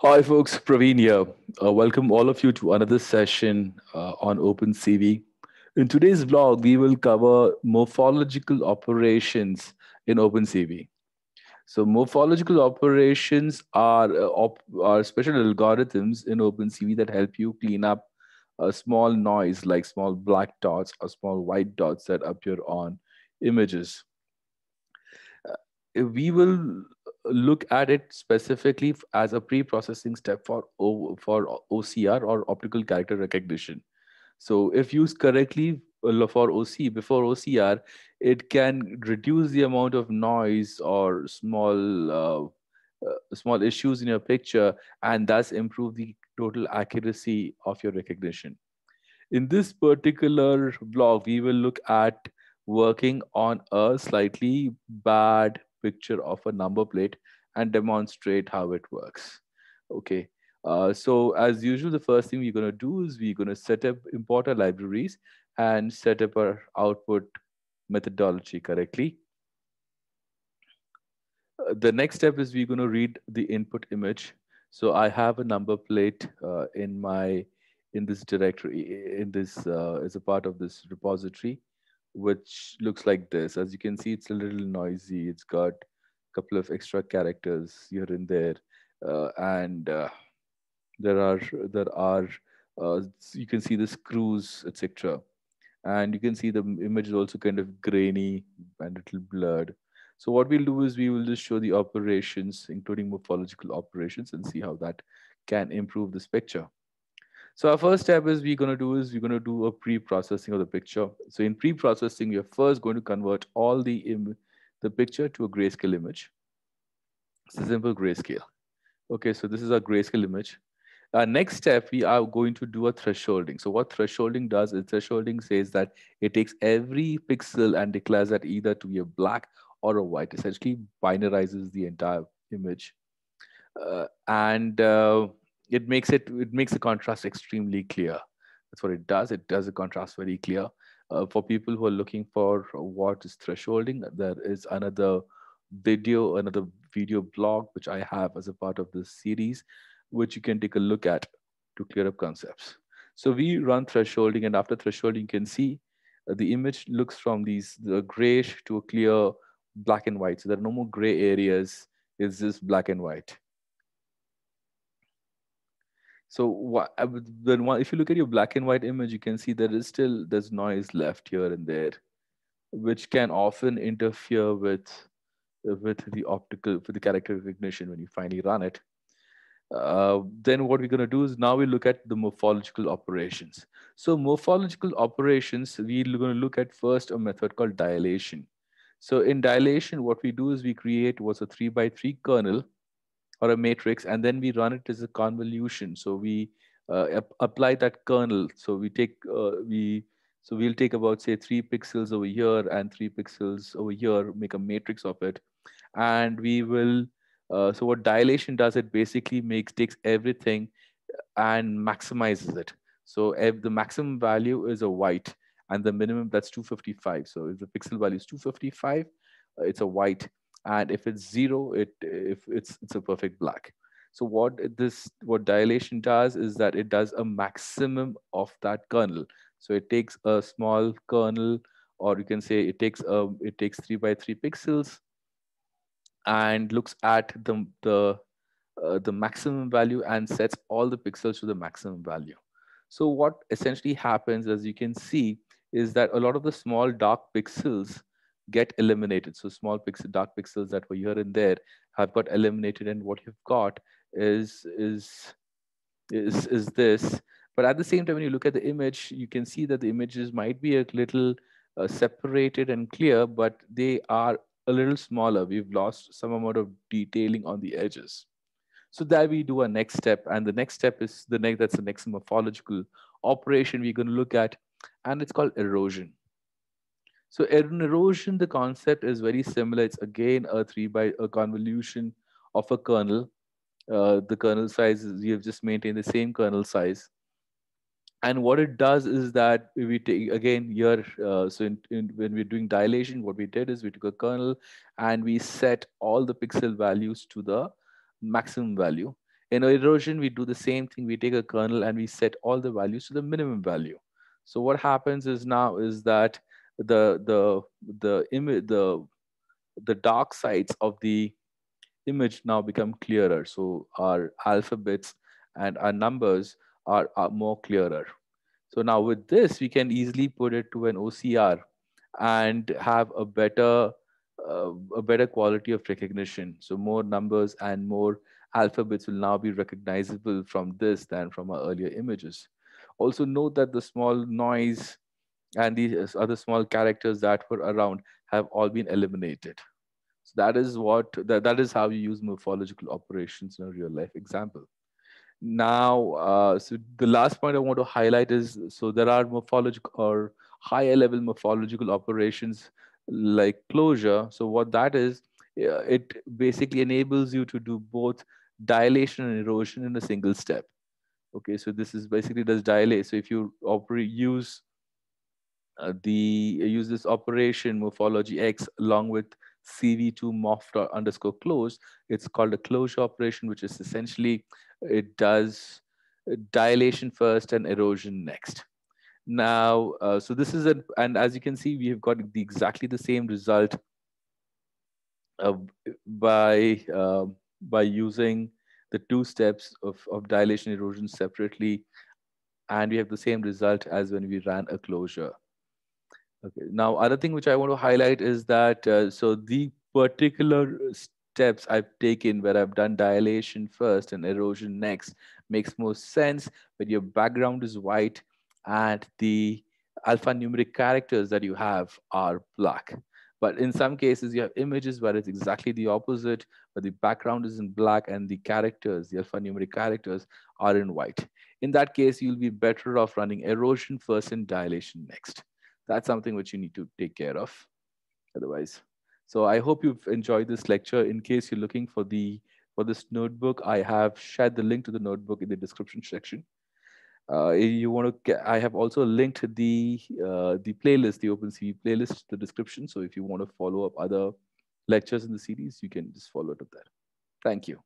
Hi folks, Praveen here. Welcome all of you to another session on OpenCV. In today's vlog, we will cover morphological operations in OpenCV. So morphological operations are special algorithms in OpenCV that help you clean up a small noise like small black dots or small white dots that appear on images. We will look at it specifically as a pre-processing step for OCR or optical character recognition. So if used correctly before OCR, it can reduce the amount of noise or small issues in your picture and thus improve the total accuracy of your recognition. In this particular blog, we will look at working on a slightly bad picture of a number plate and demonstrate how it works. Okay, so as usual, the first thing we're going to do is we're going to import our libraries and set up our output methodology correctly. The next step is we're going to read the input image. So I have a number plate in this directory, as a part of this repository, which looks like this. As you can see, it's a little noisy. It's got a couple of extra characters here and there, and there are you can see the screws, etc. And you can see the image is also kind of grainy and a little blurred. So what we'll do is we will just show the operations, including morphological operations, and see how that can improve this picture. So our first step is we're going to do a pre-processing of the picture. So in pre-processing, we are first going to convert all the picture to a grayscale image. It's a simple grayscale. Okay, so this is our grayscale image. Our next step, we are going to do a thresholding. So what thresholding does is thresholding says that it takes every pixel and declares that either to be a black or a white. Essentially, binarizes the entire image, and it makes the contrast extremely clear. That's what it does. It does the contrast very clear. For people who are looking for what is thresholding, there is another video blog which I have as a part of this series, which you can take a look at to clear up concepts. So we run thresholding, and after thresholding, you can see the image looks from the grayish to a clear black and white. So there are no more gray areas. It's just black and white. So then if you look at your black and white image, you can see there's noise left here and there, which can often interfere with the character recognition when you finally run it. Then what we're going to do is now we look at the morphological operations. So morphological operations, we're going to look at first a method called dilation. So in dilation, what we do is we create a 3x3 kernel or a matrix, and then we run it as a convolution. So we apply that kernel. So we'll take about, say, 3 pixels over here and 3 pixels over here, make a matrix of it, and we will. So what dilation does, it basically takes everything and maximizes it. So if the maximum value is a white and the minimum, that's 255. So if the pixel value is 255, it's a white, and if it's 0, it's a perfect black. So what dilation does is that it does a maximum of that kernel. So it takes a small kernel, or you can say it takes 3x3 pixels. And looks at the maximum value and sets all the pixels to the maximum value. So what essentially happens, as you can see, is that a lot of the small dark pixels get eliminated. So dark pixels that were here and there have got eliminated, and what you've got is this. But at the same time, when you look at the image, you can see that the images might be a little separated and clear, but they are a little smaller. We've lost some amount of detailing on the edges. So there we do our next step, and the next step is that's the next morphological operation we're going to look at, and it's called erosion. So in erosion, the concept is very similar. It's again a convolution of a kernel. The kernel size we have just maintained the same kernel size, and what it does is that we take again here. When we're doing dilation, what we did is we took a kernel and we set all the pixel values to the maximum value. In erosion, we do the same thing. We take a kernel and we set all the values to the minimum value. So what happens is now is that the dark sides of the image now become clearer. So our alphabets and our numbers are more clearer. So now with this, we can easily put it to an OCR and have a better quality of recognition. So more numbers and more alphabets will now be recognizable from this than from our earlier images. Also note that the small noise and these other small characters that were around have all been eliminated. So that is what that is how you use morphological operations in a real life example. Now, so the last point I want to highlight is, so there are morphological or higher level morphological operations like closure. So what that is, it basically enables you to do both dilation and erosion in a single step. Okay, so this is basically does dilate. So if you use this operation morphology X along with cv2 morph_close, it's called a closure operation, which is essentially it does dilation first and erosion next. Now, so this is it, and as you can see, we have got exactly the same result by using the two steps of dilation and erosion separately, and we have the same result as when we ran a closure. Okay. Now, other thing which I want to highlight is that so the particular steps I've taken where I've done dilation first and erosion next makes more sense when your background is white and the alphanumeric characters that you have are black. But in some cases, you have images where it's exactly the opposite, where the background is in black and the characters, the alphanumeric characters, are in white. In that case, you'll be better off running erosion first and dilation next. That's something which you need to take care of otherwise. So I hope you've enjoyed this lecture. In case you're looking for this notebook, I have shared the link to the notebook in the description section. I have also linked the playlist, the OpenCV playlist, to the description. So if you want to follow up other lectures in the series, you can just follow it up there. Thank you.